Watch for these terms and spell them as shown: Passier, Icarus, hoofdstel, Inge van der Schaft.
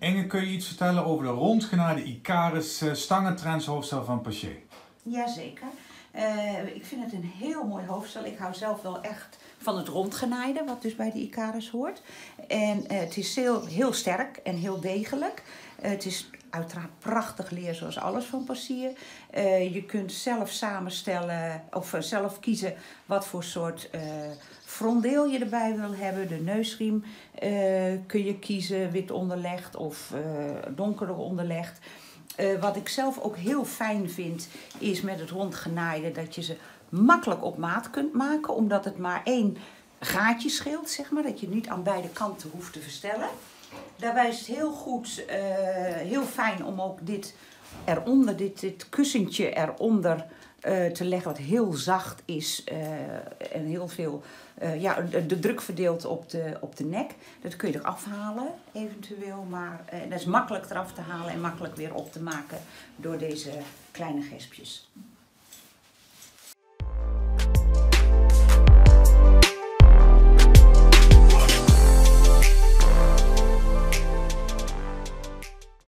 Inge, kun je iets vertellen over de rondgenaaide Icarus stangentrends hoofdstel van Passier? Jazeker. Ik vind het een heel mooi hoofdstel. Ik hou zelf wel echt van het rondgenaaide, wat dus bij de Icarus hoort. En het is heel sterk en heel degelijk. Het is uiteraard prachtig leer, zoals alles van Passier. Je kunt zelf samenstellen of zelf kiezen wat voor soort frondeel je erbij wil hebben. De neusriem kun je kiezen, wit onderlegd of donkerder onderlegd. Wat ik zelf ook heel fijn vind, is met het rondgenaaide dat je ze makkelijk op maat kunt maken, omdat het maar één gaatje scheelt, zeg maar, dat je niet aan beide kanten hoeft te verstellen. Daarbij is het heel goed, heel fijn om ook dit eronder, dit kussentje eronder te leggen, wat heel zacht is en heel veel de druk verdeelt op de nek. Dat kun je eraf halen eventueel, maar dat is makkelijk eraf te halen en makkelijk weer op te maken door deze kleine gespjes.